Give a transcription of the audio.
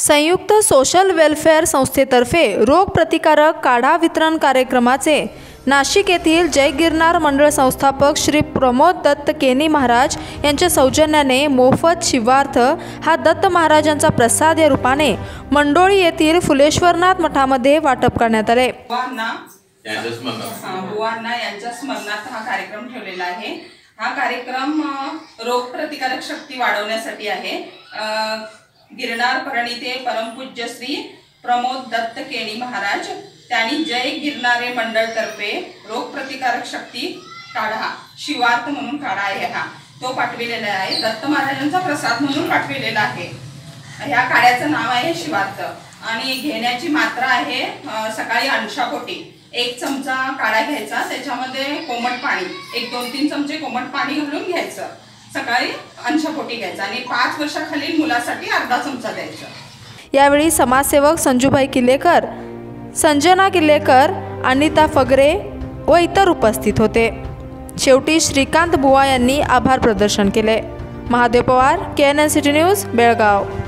संयुक्त social welfare संस्थेतर्फे रोग प्रतिकारक काढा वितरण कार्यक्रमाचे नाशिक येथील जय गिरनार मंडळ संस्थापक श्री प्रमोद दत्त केनी महाराज यांच्या सौजन्याने मोफत शिवार्थ हा दत्त महाराजांचा प्रसाद या रूपाने मंडोळी येथील फुलेश्वरनाथ मठामध्ये वाटप करण्यात आले। बुवांना यांच्या स्मरणार्थ हा कार्यक्रम ठेवलेला आहे। हा कार्यक्रम रोग प्रतिकारक शक्ती वाढवण्यासाठी आहे। गिरनार परणीते परमपूज्य श्री प्रमोद दत्त केनी महाराज त्यांनी जय गिरनारे मंडळतर्फे रोग प्रतिकारक शक्ती काढा शिवार्थ म्हणून काढा आहे। हा तो पाठविलेला आहे दत्त महाराजांचा प्रसाद म्हणून पाठविलेला आहे। ह्या काढ्याचं नाव आहे शिवार्थ आणि घेण्याची मात्रा आहे सकाळी 80 कोटी। एक चमचा काढा घ्यायचा, त्याच्यामध्ये कोमट पाणी 1-2-3 चमचे कोमट पाणी घालून घ्यायचं, सकाळी 80 कोटी घ्यायचा आणि 5 वर्षाखालील मुलासाठी अर्धा चमचा द्यायचा। यावेळी समाजसेवक संजूभाई किल्लेकर, संजना किल्लेकर, अनिता फगरे व इतर उपस्थित होते। शेवटी श्रीकांत बुवा यांनी आभार प्रदर्शन केले। Mahadev Pawar, KNN City News, Belgaum.